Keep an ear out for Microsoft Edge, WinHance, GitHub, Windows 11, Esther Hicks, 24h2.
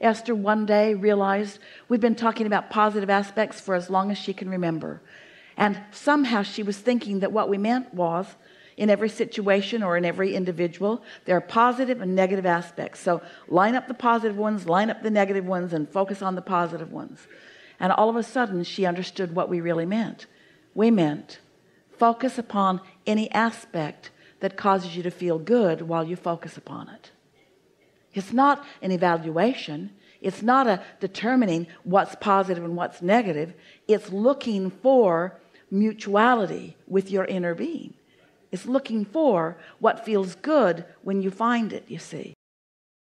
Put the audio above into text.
Esther one day realized we've been talking about positive aspects for as long as she can remember. And somehow she was thinking that what we meant was in every situation or in every individual, there are positive and negative aspects. So line up the positive ones, line up the negative ones, and focus on the positive ones. And all of a sudden, she understood what we really meant. We meant focus upon any aspect that causes you to feel good while you focus upon it. It's not an evaluation. It's not a determining what's positive and what's negative. It's looking for mutuality with your inner being. It's looking for what feels good when you find it, you see.